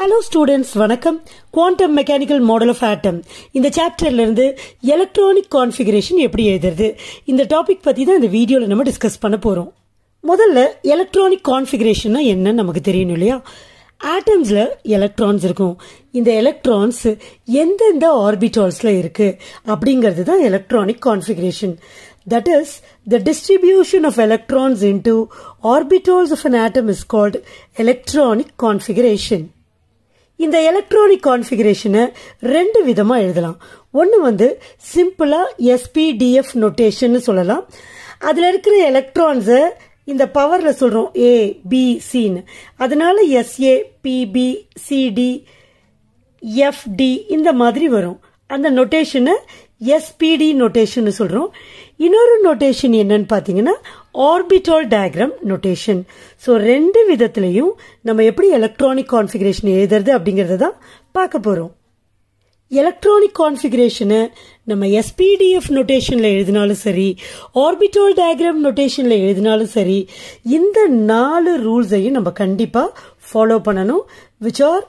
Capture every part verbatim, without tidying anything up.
Hello students, வணக்கம். Quantum Mechanical Model of Atom. இந்த chapterல இருந்து electronic configuration எப்படி எழுதுறது இந்த டாபிக் பத்தி தான் இந்த வீடியோல நம்ம டிஸ்கஸ் பண்ண போறோம். முதல்ல electronic configuration என்னன்னு நமக்கு தெரியும் இல்லையா? Atomsல electrons இருக்கும். இந்த electrons எந்தெந்த orbitalsல இருக்கு அப்படிங்கிறது தான் electronic configuration. That is, the distribution of electrons into orbitals of an atom is called electronic configuration. In the electronic configuration, ரெண்டு விதமா எழுதலாம். ஒன்னு வந்து சிம்பிளா S P D F notation சொல்லலாம். அதுல இருக்கிற electrons இந்த பவர்ல சொல்றோம் A, B, C. அதனால S A, P B, C D, F D இந்த மாதிரி வரும். அந்த notation S P D notation சொல்றோம். இன்னொரு notation என்னன்னு பாத்தீங்கன்னா orbital diagram notation. சோ ரெண்டு விதத்திலயும் நம்ம எப்படி electronic configuration எழுதுறது அப்படிங்கறத தான் பார்க்க போறோம். Electronic configuration நம்ம S P D F notationல எழுதினாலும் சரி, orbital diagram notationல எழுதினாலும் சரி, இந்த நாலு ரூல்ஸையும் நம்ம கண்டிப்பா ஃபாலோ பண்ணனும், which are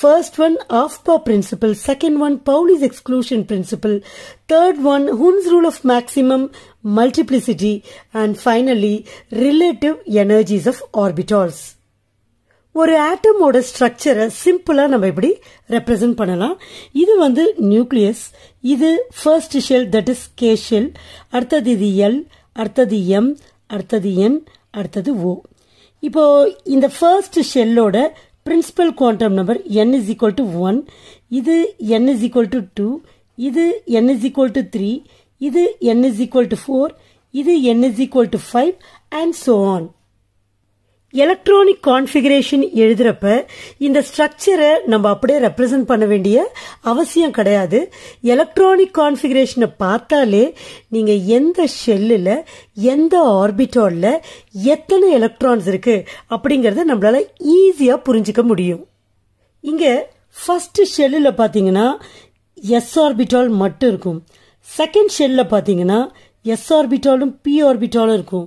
first one, Aufbau principle. Second one, Pauli's exclusion principle. Third one, Hund's rule of maximum multiplicity. And finally, relative energies of orbitals. ஒரு atom ஓட structure சிம்பிளா நம்ம இப்படி represent பண்ணலாம். இது வந்து nucleus, இது first shell, that is K shell, அடுத்தது இது L, அடுத்தது M, அடுத்தது N, அடுத்தது O. இப்போ இந்த first shell ஓட principal quantum number n is equal to one, இது n is equal to two, இது n is equal to three, இது n is equal to four, இது n is equal to five and so on. Electronic configuration எழுதுறப்ப இந்த ஸ்ட்ரக்சரை நம்ம அப்படியே represent பண்ண வேண்டிய அவசியம் கிடையாது. Electronic configuration பார்த்தாலே நீங்க எந்த ஷெல்லுல எந்த ஆர்பிட்டால்ல எத்தனை எலக்ட்ரான்ஸ் இருக்கு அப்படிங்கறத நம்மளால ஈஸியா புரிஞ்சிக்க முடியும். இங்க ஃபர்ஸ்ட் ஷெல்லுல பாத்தீங்கன்னா s ஆர்பிட்டால் மட்டும் இருக்கும். செகண்ட் ஷெல்லுல பாத்தீங்கன்னா s ஆர்பிட்டாலும் p ஆர்பிட்டாலும் இருக்கும்.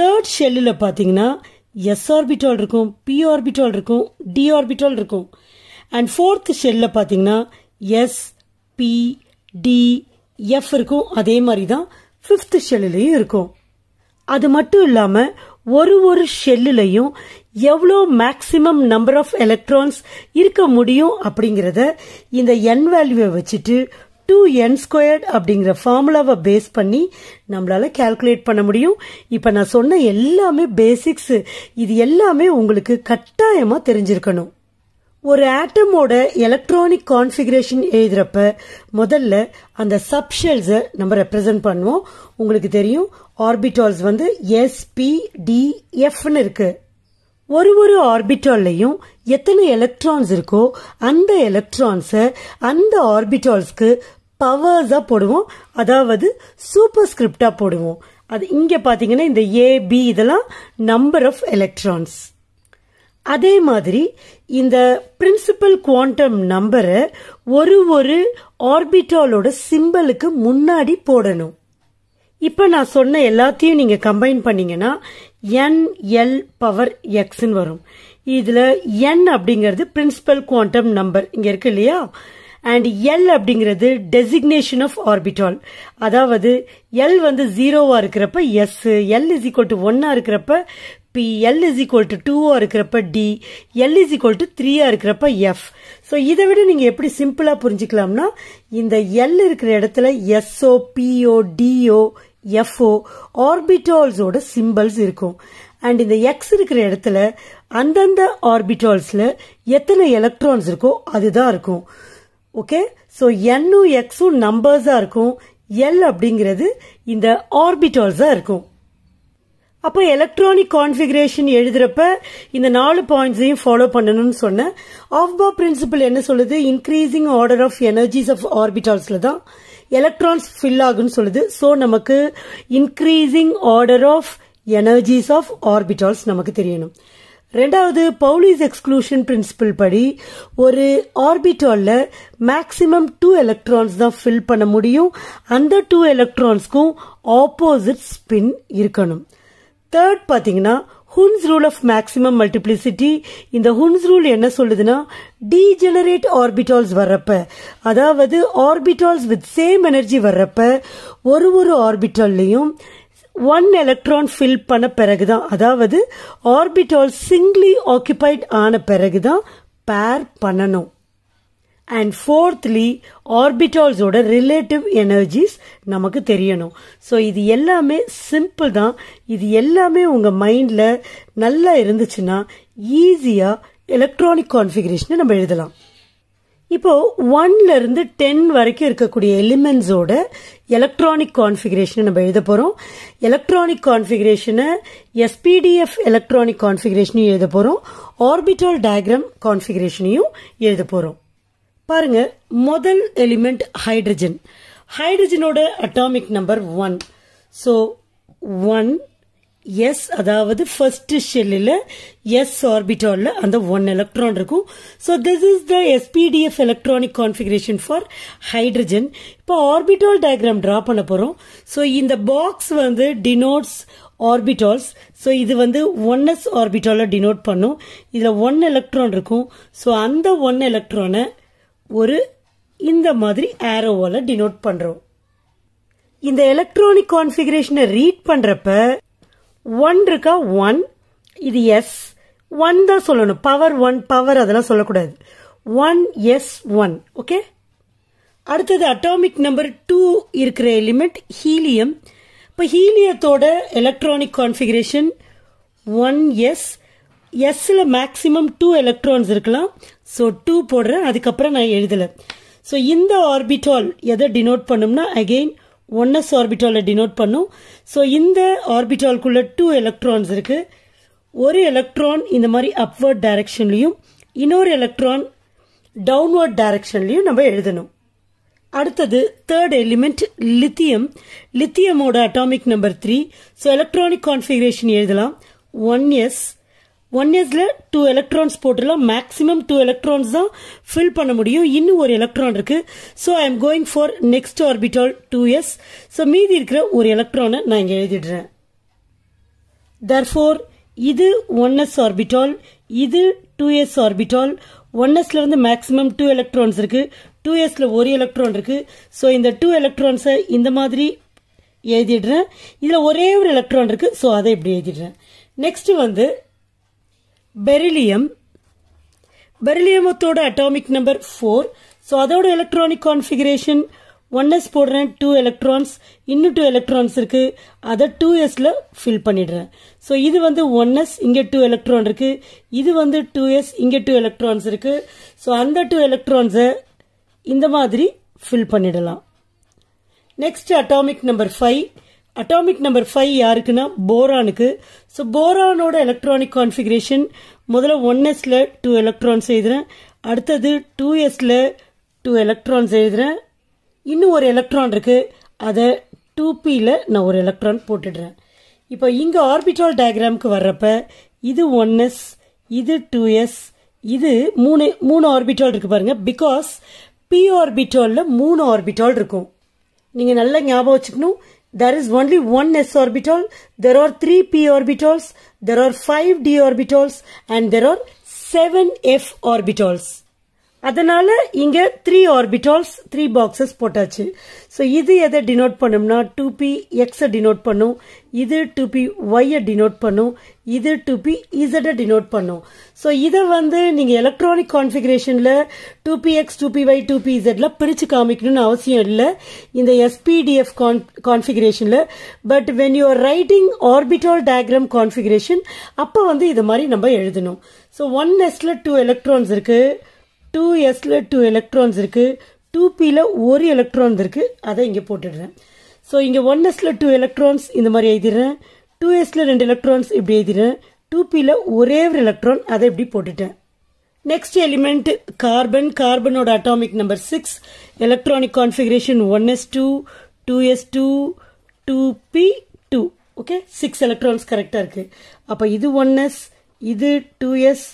தேர்ட் ஷெல்லுல பாத்தீங்கன்னா S orbital இருக்கும், P orbital இருக்கும், D orbital இருக்கும். And fourth shellல பாத்தீங்கன்னா S, P, D, F இருக்கும். அதே மாதிரிதான் fifth shellலையும் இருக்கும். அது மட்டும் இல்லாம ஒரு ஒரு ஷெல்லுலையும் எவ்வளோ மேக்ஸிமம் நம்பர் ஆஃப் எலக்ட்ரான்ஸ் இருக்க முடியும் அப்படிங்கறத இந்த n வேல்யூவை வச்சுட்டு two n squared அப்படிங்கிற ஃபார்முலாவை பேஸ் பண்ணி நம்மளால கால்குலேட் பண்ண முடியும். இப்ப நான் சொன்ன எல்லாமே பேசிக்ஸ், இது எல்லாமே உங்களுக்கு கட்டாயமா தெரிஞ்சிருக்கணும். ஒரு ஆட்டமோட எலக்ட்ரானிக் கான்ஃபிகரேஷன் எழுதுறப்ப முதல்ல அந்த சப் ஷெல்ஸ் நம்ம ரெப்ரசென்ட் பண்ணுவோம். உங்களுக்கு தெரியும் ஆர்பிட்டால்ஸ் வந்து எஸ் பி டி எஃப்னு இருக்கு. ஒரு ஒரு ஆர்பிட்டால்லையும் எத்தனை எலக்ட்ரான்ஸ் இருக்கோ அந்த எலக்ட்ரான்ஸை அந்த ஆர்பிட்டால்ஸ்க்கு பவர்ஸா போடுவோம், அதாவது சூப்பர் ஸ்கிரிப்டா போடுவோம். அது இங்க பாத்தீங்கன்னா இந்த ஏ பி இதெல்லாம் நம்பர் ஆஃப் எலக்ட்ரான்ஸ். அதே மாதிரி இந்த பிரின்சிபல் குவாண்டம் நம்பரை ஒரு ஒரு ஆர்பிட்டாலோட சிம்பலுக்கு முன்னாடி போடணும். இப்ப நான் சொன்ன எல்லாத்தையும் நீங்க கம்பைன் பண்ணீங்கன்னா n l பவர் x ன்னு வரும். இதுல n அப்படிங்கிறது பிரின்சிபல் குவாண்டம் நம்பர் இங்க இருக்கு இல்லையா, அண்ட் l அப்படிங்கிறது டெசிக்னேஷன் ஆஃப் ஆர்பிட்டால். அதாவது l வந்து ஜீரோவா இருக்கிறப்ப s, l is equal to ஒன்னா இருக்கிறப்ப p, l is equal to டூவா இருக்கிறப்ப d, l is equal to த்ரீயா இருக்கிறப்ப f. ஸோ இதை விட நீங்க எப்படி சிம்பிளா புரிஞ்சுக்கலாம்னா இந்த l இருக்கிற இடத்துல so po do F O ஆர்பிட்டால்ஸோட சிம்பல்ஸ் இருக்கும். அண்ட் இந்த எக்ஸ் இருக்கிற இடத்துல அந்தந்த ஆர்பிட்டால்ஸ்ல எத்தனை எலக்ட்ரான்ஸ் இருக்கோ அதுதான் இருக்கும். ஓகே, ஸோ என்னும் எக்ஸும் நம்பர்ஸா இருக்கும், எல் அப்படிங்கிறது இந்த ஆர்பிட்டால்ஸா இருக்கும். அப்போ எலக்ட்ரானிக் கான்ஃபிகரேஷன் எழுதுறப்ப இந்த நாலு பாயிண்ட்ஸையும் ஃபாலோ பண்ணணும்னு சொன்னேன். ஆஃபா பிரின்சிபல் என்ன சொல்லுது? Increasing order of energies of ஆர்பிட்டால்ஸ்ல தான் எலக்ட்ரான்ஸ் ஃபில் ஆகுன்னு சொல்லுது. ஸோ நமக்கு increasing order of energies of orbitals நமக்கு தெரியணும். ரெண்டாவது பவுலிஸ் எக்ஸ்க்ளூஷன் பிரின்சிபல் படி ஒரு ஆர்பிட்டால்ல மேக்சிமம் டூ எலக்ட்ரான்ஸ் தான் ஃபில் பண்ண முடியும். அந்த டூ எலக்ட்ரான்ஸ்க்கும் ஆப்போசிட் ஸ்பின் இருக்கணும். தேர்ட் பாத்தீங்கன்னா Hund's rule of maximum multiplicity. In the Hund's rule, enna solluduna degenerate orbitals varappa. Adhavathu orbitals with same energy varappa. Oru oru orbital liyum one electron fill panna peragudha. Adhavathu orbitals singly occupied ana peragudha pair panano. And fourthly, orbitals oda relative energies namakku theriyanum. So idu ellame simple da. Idu ellame unga mind la nalla irunduchina easy ah electronic configuration na namba eludalam. Ipo one la irund ten varaiku irukkudiya elements oda electronic configuration na namba eludaporum. Electronic configuration S P D F electronic configuration eludaporum. Orbital diagram configuration eludaporum. பாருங்க, முதல் element hydrogen. ஹைட்ரஜனோட atomic number one. So one S, அதாவது first ஷெல்லில் S ஆர்பிட்டாலில் அந்த one electron இருக்கும். So this is the SPDF electronic configuration for hydrogen. இப்போ orbital diagram draw பண்ண போகிறோம். ஸோ இந்த பாக்ஸ் வந்து டினோட்ஸ் ஆர்பிட்டால்ஸ். ஸோ இது வந்து ஒன் எஸ் ஆர்பிட்டாலில் டினோட் பண்ணும். இதில் ஒன் எலக்ட்ரான் இருக்கும். ஸோ அந்த ஒன் எலக்ட்ரானை ஒரு இந்த மாதிரி ஆரோவால டினோட் பண்றோம். இந்த எலக்ட்ரானிக் கான்ஃபிகரேஷனை ரீட் பண்றப்ப ஒன் இருக்கா ஒன், இது எஸ் ஒன் தான் சொல்லணும். பவர் ஒன் பவர் அதெல்லாம் சொல்லக்கூடாது. One S one. ஓகே, அடுத்தது அட்டாமிக் நம்பர் டூ இருக்கிற எலிமெண்ட் ஹீலியம். இப்போ ஹீலியத்தோட எலக்ட்ரானிக் கான்ஃபிகரேஷன் ஒன் எஸ். எஸ்ல மேக்ஸிமம் டூ எலக்ட்ரான்ஸ் இருக்கலாம். ஸோ டூ போடுறேன், அதுக்கப்புறம் நான் எழுதலை. ஸோ இந்த ஆர்பிட்டால் எதை டினோட் பண்ணும்னா அகெயின் ஒன் எஸ் ஆர்பிட்டாலை டினோட் பண்ணும். ஸோ இந்த ஆர்பிட்டால்குள்ள டூ எலக்ட்ரான்ஸ் இருக்கு. ஒரு எலக்ட்ரான் இந்த மாதிரி அப்வர்ட் டைரக்ஷன்லையும் இன்னொரு எலக்ட்ரான் டவுன்வர்ட் டைரக்ஷன்லையும் நம்ம எழுதணும். அடுத்தது தேர்ட் எலிமெண்ட் லித்தியம். லித்தியமோட atomic number three. So electronic configuration எழுதலாம். ஒன் எஸ் ஒன் இயர்ஸ்ல டூ எலக்ட்ரான்ஸ் போட்டுலாம். மேக்ஸிமம் டூ எலக்ட்ரான்ஸ் தான் ஃபில் பண்ண முடியும். இன்னும் ஒரு எலக்ட்ரான் இருக்கு. So I am going for next orbital two S. So மீதி இருக்கிற ஒரு எலக்ட்ரானை நான் இங்கே எழுதிடுறேன். தர்ஃபோர் இது ஒன் எஸ் ஆர்பிட்டால், இது டூ எஸ் ஆர்பிட்டால். ஒன் எஸ்ல வந்து மேக்ஸிமம் டூ எலக்ட்ரான்ஸ் இருக்கு, டூ எஸ்ல ஒரு எலக்ட்ரான் இருக்கு. ஸோ இந்த டூ எலக்ட்ரான்ஸை இந்த மாதிரி எழுதிடுறேன். இதுல ஒரே ஒரு எலக்ட்ரான் இருக்கு. ஸோ அதை இப்படி எழுதிடுறேன். நெக்ஸ்ட் வந்து பெரிலியம். பெரிலியமத்தோட அட்டாமிக் நம்பர் ஃபோர். ஸோ அதோட எலக்ட்ரானிக் கான்ஃபிகரேஷன் ஒன் எஸ் போடுறேன், டூ எலக்ட்ரான்ஸ், இன்னும் டூ எலக்ட்ரான்ஸ் இருக்கு. அதை டூ எஸ்ல ஃபில் பண்ணிடுறேன். ஸோ இது வந்து ஒன் எஸ், இங்கே டூ எலக்ட்ரான் இருக்கு. இது வந்து டூ எஸ், இங்கே டூ எலக்ட்ரான்ஸ் இருக்கு. ஸோ அந்த டூ எலக்ட்ரான்ஸை இந்த மாதிரி ஃபில் பண்ணிடலாம். Next atomic number five. Atomic number five யாருக்குன்னா போரானுக்கு. ஸோ போரானோட எலக்ட்ரானிக் கான்ஃபிகரேஷன் முதல்ல ஒன் எஸ்ல டூ எலக்ட்ரான்ஸ் எழுதுறேன், அடுத்தது டூ எஸ்ல டூ எலக்ட்ரான்ஸ் எழுதுறேன். இன்னும் ஒரு எலக்ட்ரான் இருக்கு, அதை டூ பியில் நான் ஒரு எலக்ட்ரான் போட்டுடுறேன். இப்போ இங்கே ஆர்பிட்டால் டயக்ராமுக்கு வர்றப்ப இது ஒன் எஸ், இது டூ எஸ், இது மூணு மூணு ஆர்பிட்டால் இருக்கு பாருங்க. பிகாஸ் பி ஆர்பிட்டால்ல மூணு ஆர்பிட்டால் இருக்கும். நீங்க நல்லா ஞாபகம் வச்சுக்கணும். There is only one s orbital, there are three p orbitals, there are five d orbitals and there are seven f orbitals. அதனால இங்க three orbitals, three boxes போட்டாச்சு. ஸோ இது எதை டினோட் பண்ணும்னா டூ பி எக்ஸை டினோட் பண்ணும், இது two B ஒய்யை டினோட் பண்ணும், இது டூ பி இசட்டை டினோட் பண்ணும். ஸோ இதை வந்து நீங்க எலக்ட்ரானிக் கான்ஃபிகரேஷன்ல two P X two P Y two P இசட்ல பிரிச்சு காமிக்கணும்னு அவசியம் இல்லை இந்த எஸ்பிடிஎஃப் கான்ஃபிகரேஷன்ல. But when you are writing orbital diagram configuration அப்போ வந்து இது மாதிரி நம்ம எழுதணும். ஸோ ஒன் எஸ்ல டூ எலக்ட்ரான்ஸ் இருக்கு, டூ எஸ்ல டூ எலக்ட்ரான்ஸ் இருக்கு, டூ பியில் ஒரு எலக்ட்ரான் இருக்கு. அதை இங்கே போட்டுடுறேன். ஸோ இங்கே ஒன் எஸ்ல டூ எலக்ட்ரான்ஸ் இந்த மாதிரி எழுதிடுறேன், டூ எஸ்ல ரெண்டு எலக்ட்ரான்ஸ் இப்படி எழுதிடுறேன், டூ பியில் ஒரே ஒரு எலக்ட்ரான், அதை இப்படி போட்டுட்டேன். Next element carbon. கார்பனோட atomic number six. Electronic configuration one S two, two S two, two P two. Okay, six electrons கரெக்டாக இருக்கு. அப்போ இது ஒன் எஸ், இது டூ எஸ்,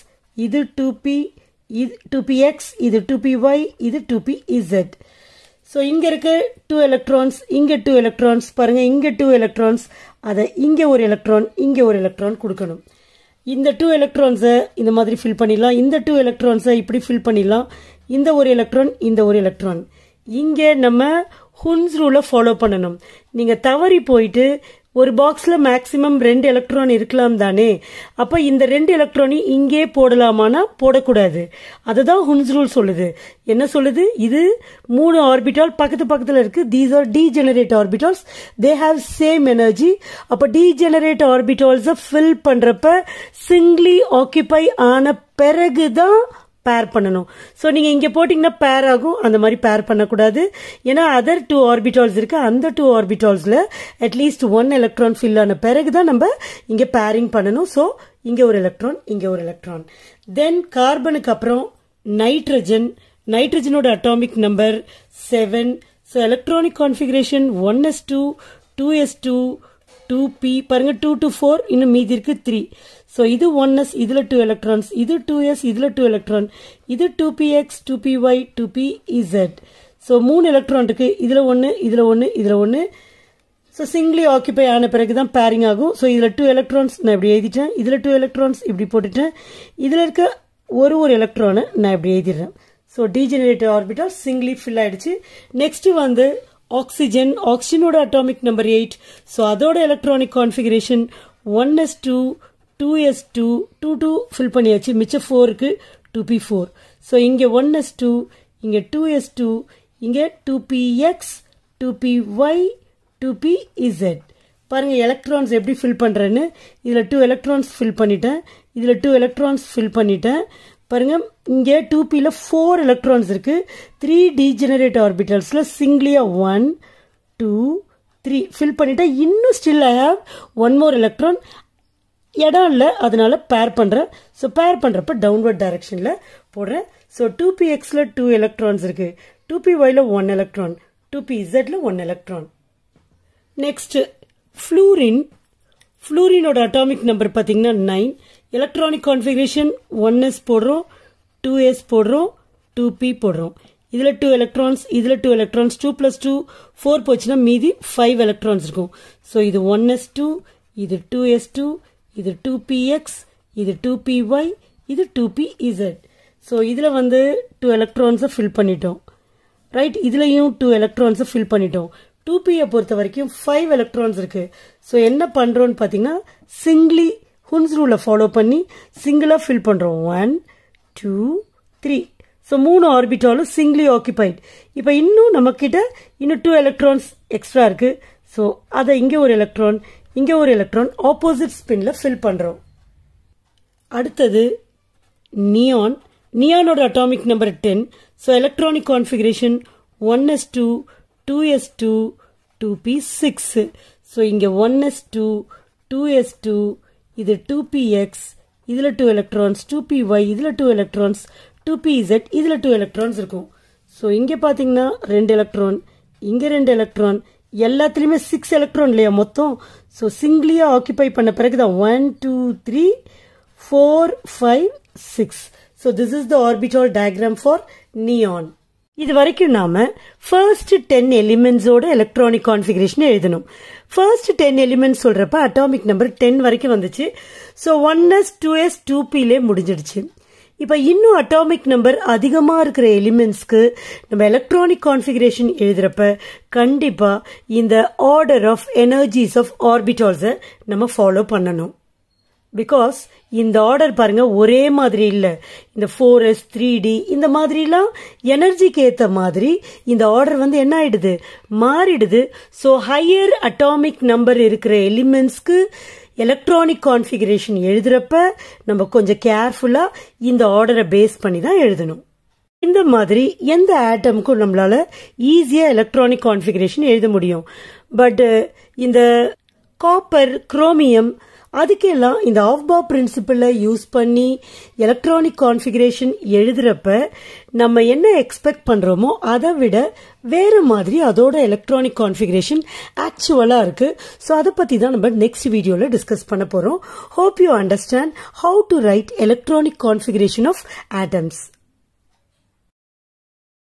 இது டூ பி, இது டூ பி எக்ஸ், இது டூ பி ஒய், இது டூ பி இசட். ஸோ இங்கே இருக்க டூ எலக்ட்ரான்ஸ், இங்கே டூ எலக்ட்ரான்ஸ் பாருங்கள், இங்கே டூ எலக்ட்ரான்ஸ், அதை இங்கே ஒரு எலக்ட்ரான், இங்கே ஒரு எலக்ட்ரான் கொடுக்கணும். இந்த two electrons இந்த மாதிரி fill பண்ணிடலாம். இந்த two electrons இப்படி fill பண்ணிடலாம். இந்த ஒரு electron, இந்த ஒரு electron. இங்க நம்ம Hund's rule follow பண்ணனும். நீங்க தவறி போயிட்டு ஒரு boxல maximum ரெண்டு electron இருக்கலாம் தானே. அப்ப இந்த ரெண்டு electron இங்கே போடலாமானா போடக்கூடாது. அதுதான் Hund's rule சொல்லுது. என்ன சொல்லுது? இது மூணு orbital பக்கத்து பக்கத்துல இருக்கு. These are degenerate orbitals. They have same energy. அப்ப degenerate orbitals fill பண்றப்ப singly occupy ஆன பிறகுதான் pair பண்ணனும். So நீங்க இங்க போடிங்கனா pair ஆகும். அந்த மாதிரி pair பண்ண கூடாது. ஏனா other two orbitals இருக்கு. அந்த two orbitalsல at least one electron fill ஆன பிறகுதான் நம்ம இங்க pairing பண்ணனும். So இங்க ஒரு electron, இங்க ஒரு electron. Then carbonக்கு அப்புறம் nitrogen. Nitrogenோட atomic number seven. So electronic configuration one s two, two s two, two p. பாருங்க two to four இன்னும் மீதி இருக்கு three. So, this one s, this two electrons, this two s, this two electron, this two p x, two p y, two p z. So, three electron, this one, this one, this one. So, singly occupy ஆன பிறகுதான் pairing ஆகும். So, this two electrons, நான் இப்படி எழுதிட்டேன். This two electrons, இப்படி போட்டுட்டேன். இதுல இருக்க ஒரு ஒரு electron நான் இப்படி எழுதிறேன். So, degenerate orbital singly fill ஆயிடுச்சு. Next வந்து oxygen, oxygen ஓட atomic number eight. So, அதோட electronic configuration one s two, two s two, two two fill பண்ணியாச்சு, மிச்ச four க்கு two p four. So, இங்க one s two, இங்க two s two, இங்க two p x, two p y, two p z. பாருங்க, electrons எப்படி fill பண்டுறேன்னு, இதில two electrons fill பண்ணிட்டேன், இதில two electrons fill பண்ணிட்டேன். பாருங்க, இங்க two pல four electrons இருக்கு, three degenerate orbitals, singlyயா one, two, three fill பண்ணிட்டேன். இன்னும் still I have one more electron. எடால்ல அதனால pair பண்றேன். So pair பண்றப்ப downward directionல போடுறேன். So two p xல two electrons இருக்கு, two p yல one electron, two p zல one electron. Next fluorine. Fluorine ஓட atomic number பாத்தீங்கன்னா nine. Electronic configuration one s போடுறோம், two s போடுறோம், two p போடுறோம். இதுல two electrons, இதுல two electrons, two plus two four போச்சுனா மீதி five electrons இருக்கும். So இது one s two, இது two s two, இது two p x, இது two p y, இது two p z. So, இதில வந்து two electrons fill பண்ணிட்டோம். Right, இதிலையும் two electrons fill பண்ணிட்டோம். two p பொருத்த வரைக்கும் five electrons இருக்கு. So, என்ன பண்டுரோன் பத்திங்க, singly, Hund's rule follow பண்ணி, single fill பண்டுரோம். one, two, three. So, three orbitalலும் singly occupied. இப்ப இன்னும் நமக்கிட, இன்னும் two electrons extra இருக்கு. So, அதை இங்க ஒரு electron, இங்க ஒரு electron opposite spinல fill பண்டுரும். அடுத்தது neon. Neon ஓட atomic number ten. So electronic configuration one s two, two s two, two p six. So இங்க one s two, two s two, இது two p x, இதில two electrons, two p y, இதில two electrons, two p z, இதில two electrons இருக்கும். So இங்க பாத்தீங்கன்னா two electron, இங்க two electron, எல்லாத்திலிமே six electron லையா மொத்தோம். So, singlyயா occupy பண்ண பிறகுதான் one, two, three, four, five, six. So, this is the orbital diagram for neon. இது வரைக்கும் நாம first ten elements ஓட electronic configuration எழுதனும். First ten elements சொல்றப்பா atomic number ten வரைக்கும் வந்துச்சு. So, one s, two s, two p லே முடிஞ்சிடுச்சு. இப்ப இன்னும் atomic number அதிகமா இருக்கிற எலிமெண்ட்ஸ்க்கு நம்ம எலக்ட்ரானிக் கான்ஃபிகரேஷன் எழுதுறப்ப கண்டிப்பா இந்த order of energies of orbitals நம்ம ஃபாலோ பண்ணனும். பிகாஸ் இந்த ஆர்டர் பாருங்க ஒரே மாதிரி இல்ல. இந்த four s, three d இந்த மாதிரிலாம் எனர்ஜிக்கு ஏத்த மாதிரி இந்த ஆர்டர் வந்து என்ன ஆயிடுது, மாறிடுது. ஸோ ஹையர் அட்டாமிக் நம்பர் இருக்கிற எலிமெண்ட்ஸ்க்கு எலக்ட்ரானிக் கான்ஃபிகரேஷன் எழுதுறப்ப நம்ம கொஞ்சம் கேர்ஃபுல்லா இந்த ஆர்டரை பேஸ் பண்ணி தான் எழுதணும். இந்த மாதிரி எந்த ஆட்டமுக்கும் நம்மளால ஈஸியா எலக்ட்ரானிக் கான்ஃபிகரேஷன் எழுத முடியும். பட் இந்த காப்பர், குரோமியம் அதுக்கெல்லாம் இந்த ஆஃபா பிரின்சிபிளை யூஸ் பண்ணி எலக்ட்ரானிக் கான்ஃபிகரேஷன் எழுதுறப்ப நம்ம என்ன எக்ஸ்பெக்ட் பண்றோமோ அதை விட வேற மாதிரி அதோட எலக்ட்ரானிக் கான்ஃபிகரேஷன் ஆக்சுவலா இருக்கு. ஸோ அதை பத்தி தான் நம்ம நெக்ஸ்ட் வீடியோல டிஸ்கஸ் பண்ண போறோம். Hope you understand how to write electronic configuration of atoms.